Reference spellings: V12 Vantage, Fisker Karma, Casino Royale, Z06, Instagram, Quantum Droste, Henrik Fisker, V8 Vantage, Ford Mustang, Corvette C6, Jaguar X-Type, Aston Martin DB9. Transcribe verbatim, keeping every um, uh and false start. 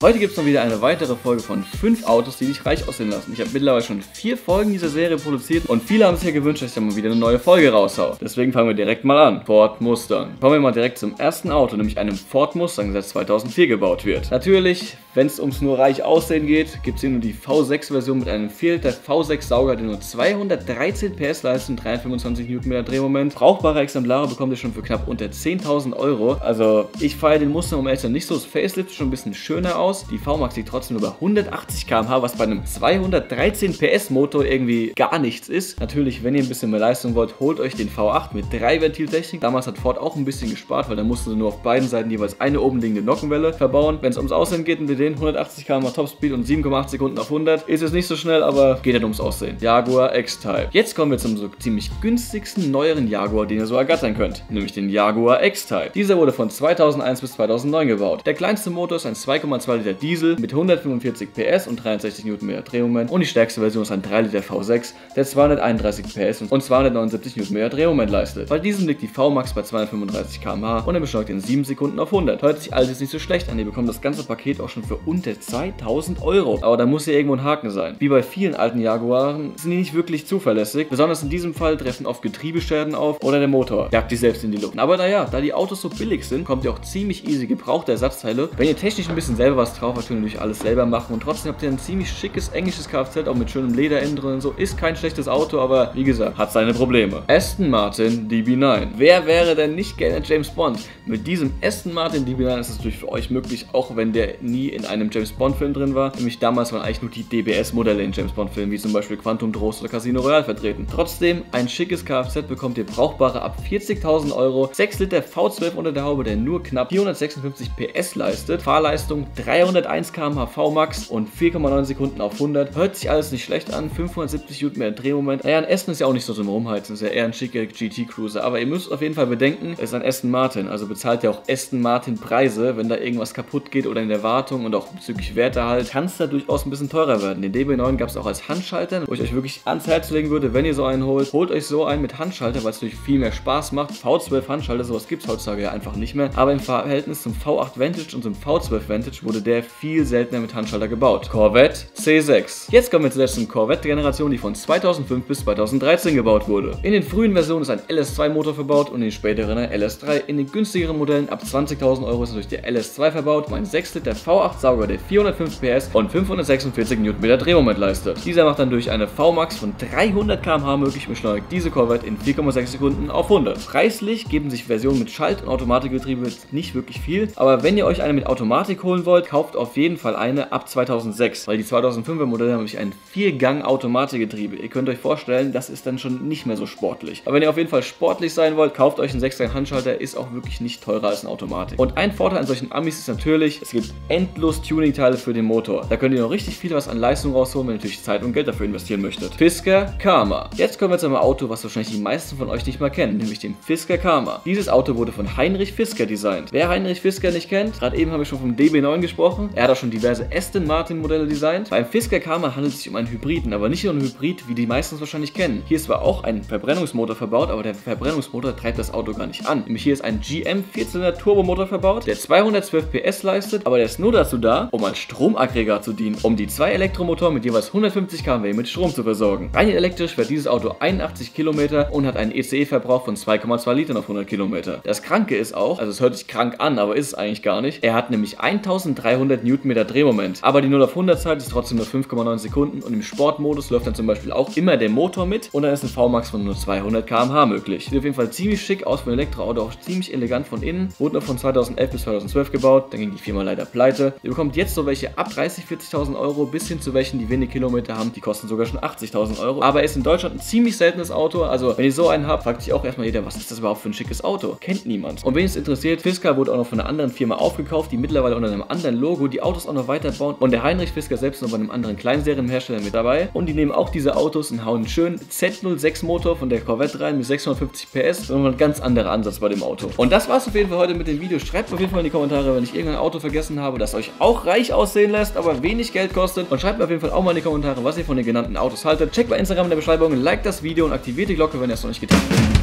Heute gibt es noch wieder eine weitere Folge von fünf Autos, die dich reich aussehen lassen. Ich habe mittlerweile schon vier Folgen dieser Serie produziert und viele haben sich ja gewünscht, dass ich da mal wieder eine neue Folge raushaue. Deswegen fangen wir direkt mal an. Ford Mustang. Kommen wir mal direkt zum ersten Auto, nämlich einem Ford Mustang, der seit zweitausendvier gebaut wird. Natürlich, wenn es ums nur reich aussehen geht, gibt es hier nur die V sechs Version mit einem vier Liter V sechs Sauger, der nur zweihundertdreizehn P S leistet und dreihundertfünfundzwanzig Newtonmeter Drehmoment. Brauchbare Exemplare bekommt ihr schon für knapp unter zehntausend Euro. Also ich feiere den Mustang um ehrlich gesagt nicht so. Das Facelift schon ein bisschen schöner aus. Die V-Max liegt trotzdem über hundertachtzig Kilometer pro Stunde, was bei einem zweihundertdreizehn P S Motor irgendwie gar nichts ist. Natürlich, wenn ihr ein bisschen mehr Leistung wollt, holt euch den V acht mit drei Ventiltechnik. Damals hat Ford auch ein bisschen gespart, weil da mussten sie nur auf beiden Seiten jeweils eine oben liegende Nockenwelle verbauen. Wenn es ums Aussehen geht, mit den hundertachtzig Kilometer pro Stunde Topspeed und sieben Komma acht Sekunden auf hundert, ist es nicht so schnell, aber geht halt ums Aussehen. Jaguar X-Type. Jetzt kommen wir zum so ziemlich günstigsten neueren Jaguar, den ihr so ergattern könnt, nämlich den Jaguar X-Type. Dieser wurde von zweitausendeins bis zweitausendneun gebaut. Der kleinste Motor ist ein zwei Komma zwei Liter Diesel mit hundertfünfundvierzig P S und dreiundsechzig Newtonmeter Drehmoment und die stärkste Version ist ein drei Liter V sechs, der zweihunderteinunddreißig P S und zweihundertneunundsiebzig Newtonmeter Drehmoment leistet. Bei diesem liegt die V-Max bei zweihundertfünfunddreißig Kilometer pro Stunde und er beschleunigt in sieben Sekunden auf hundert. Hört sich alles nicht so schlecht an, ihr bekommt das ganze Paket auch schon für unter zweitausend Euro. Aber da muss hier irgendwo ein Haken sein. Wie bei vielen alten Jaguaren sind die nicht wirklich zuverlässig, besonders in diesem Fall treffen oft Getriebeschäden auf oder der Motor jagt die selbst in die Luft. Aber naja, da die Autos so billig sind, kommt ihr auch ziemlich easy gebrauchte Ersatzteile. Wenn ihr technisch ein bisschen selber was drauf, natürlich natürlich alles selber machen und trotzdem habt ihr ein ziemlich schickes englisches Kfz, auch mit schönem Lederinnen drin und so. Ist kein schlechtes Auto, aber wie gesagt, hat seine Probleme. Aston Martin D B neun. Wer wäre denn nicht gerne James Bond? Mit diesem Aston Martin D B neun ist es natürlich für euch möglich, auch wenn der nie in einem James Bond Film drin war. Nämlich damals waren eigentlich nur die D B S Modelle in James Bond Filmen, wie zum Beispiel Quantum Droste oder Casino Royale vertreten. Trotzdem, ein schickes Kfz bekommt ihr brauchbare ab vierzigtausend Euro, sechs Liter V zwölf unter der Haube, der nur knapp vierhundertsechsundfünfzig P S leistet, Fahrleistung dreihunderteins Kilometer pro Stunde V-Max und vier Komma neun Sekunden auf hundert. Hört sich alles nicht schlecht an. fünfhundertsiebzig Newtonmeter Drehmoment. Naja, ein Aston ist ja auch nicht so zum Rumheizen. Ist ja eher ein schicker G T-Cruiser. Aber ihr müsst auf jeden Fall bedenken, es ist ein Aston Martin. Also bezahlt ja auch Aston Martin Preise, wenn da irgendwas kaputt geht oder in der Wartung und auch bezüglich Werterhalt. Kann es da durchaus ein bisschen teurer werden. Den D B neun gab es auch als Handschalter, wo ich euch wirklich ans Herz legen würde, wenn ihr so einen holt. Holt euch so einen mit Handschalter, weil es natürlich viel mehr Spaß macht. V zwölf Handschalter, sowas gibt es heutzutage ja einfach nicht mehr. Aber im Verhältnis zum V acht Vantage und zum V zwölf Vantage wurde der viel seltener mit Handschalter gebaut. Corvette C sechs. Jetzt kommen wir zur letzten Corvette-Generation, die von zweitausendfünf bis zweitausenddreizehn gebaut wurde. In den frühen Versionen ist ein L S zwei Motor verbaut und in den späteren ein L S drei. In den günstigeren Modellen ab zwanzigtausend Euro ist natürlich der L S zwei verbaut, mein sechs Liter V acht Sauger, der vierhundertfünf P S und fünfhundertsechsundvierzig Newtonmeter Drehmoment leistet. Dieser macht dann durch eine V-Max von dreihundert Kilometer pro Stunde möglich und beschleunigt diese Corvette in vier Komma sechs Sekunden auf hundert. Preislich geben sich Versionen mit Schalt- und Automatikgetriebe nicht wirklich viel, aber wenn ihr euch eine mit Automatik holen wollt, kauft auf jeden Fall eine ab zweitausendsechs, weil die zweitausendfünfer Modelle haben nämlich ein vier Gang Automatikgetriebe. Ihr könnt euch vorstellen, das ist dann schon nicht mehr so sportlich. Aber wenn ihr auf jeden Fall sportlich sein wollt, kauft euch einen sechs Gang Handschalter, ist auch wirklich nicht teurer als eine Automatik. Und ein Vorteil an solchen Amis ist natürlich, es gibt endlos Tuning-Teile für den Motor. Da könnt ihr noch richtig viel was an Leistung rausholen, wenn ihr natürlich Zeit und Geld dafür investieren möchtet. Fisker Karma. Jetzt kommen wir zu einem Auto, was wahrscheinlich die meisten von euch nicht mal kennen, nämlich dem Fisker Karma. Dieses Auto wurde von Henrik Fisker designt. Wer Henrik Fisker nicht kennt, gerade eben habe ich schon vom D B neun gesprochen. Er hat auch schon diverse Aston Martin Modelle designt. Beim Fisker Karma handelt es sich um einen Hybriden, aber nicht nur einen Hybrid, wie die meisten wahrscheinlich kennen. Hier ist zwar auch ein Verbrennungsmotor verbaut, aber der Verbrennungsmotor treibt das Auto gar nicht an. Nämlich hier ist ein G M Vierzylinder Turbomotor verbaut, der zweihundertzwölf P S leistet, aber der ist nur dazu da, um als Stromaggregat zu dienen, um die zwei Elektromotoren mit jeweils hundertfünfzig Kilowatt mit Strom zu versorgen. Rein elektrisch fährt dieses Auto einundachtzig Kilometer und hat einen E C E-Verbrauch von zwei Komma zwei Litern auf hundert Kilometer. Das Kranke ist auch, also es hört sich krank an, aber ist es eigentlich gar nicht. Er hat nämlich eintausenddreihundert Newtonmeter Drehmoment. Aber die null auf hundert Zeit ist trotzdem nur fünf Komma neun Sekunden und im Sportmodus läuft dann zum Beispiel auch immer der Motor mit und dann ist eine V-Max von nur zweihundert Kilometer pro Stunde möglich. Sieht auf jeden Fall ziemlich schick aus für ein Elektroauto, auch ziemlich elegant von innen. Wurde noch von zweitausendelf bis zweitausendzwölf gebaut, dann ging die Firma leider pleite. Ihr bekommt jetzt so welche ab dreißigtausend, vierzigtausend Euro bis hin zu welchen, die wenig Kilometer haben, die kosten sogar schon achtzigtausend Euro. Aber ist in Deutschland ein ziemlich seltenes Auto, also wenn ihr so einen habt, fragt sich auch erstmal jeder, was ist das überhaupt für ein schickes Auto? Kennt niemand. Und wen es interessiert, Fisker wurde auch noch von einer anderen Firma aufgekauft, die mittlerweile unter einem anderen Logo die Autos auch noch weiterbauen und der Henrik Fisker selbst noch bei einem anderen Kleinserienhersteller mit dabei und die nehmen auch diese Autos und hauen einen schönen Z null sechs Motor von der Corvette rein mit sechshundertfünfzig P S und ein ganz anderer Ansatz bei dem Auto. Und das war's auf jeden Fall heute mit dem Video. Schreibt auf jeden Fall in die Kommentare, wenn ich irgendein Auto vergessen habe, das euch auch reich aussehen lässt, aber wenig Geld kostet, und schreibt mir auf jeden Fall auch mal in die Kommentare, was ihr von den genannten Autos haltet. Checkt bei Instagram in der Beschreibung, liked das Video und aktiviert die Glocke, wenn ihr es noch nicht getan habt.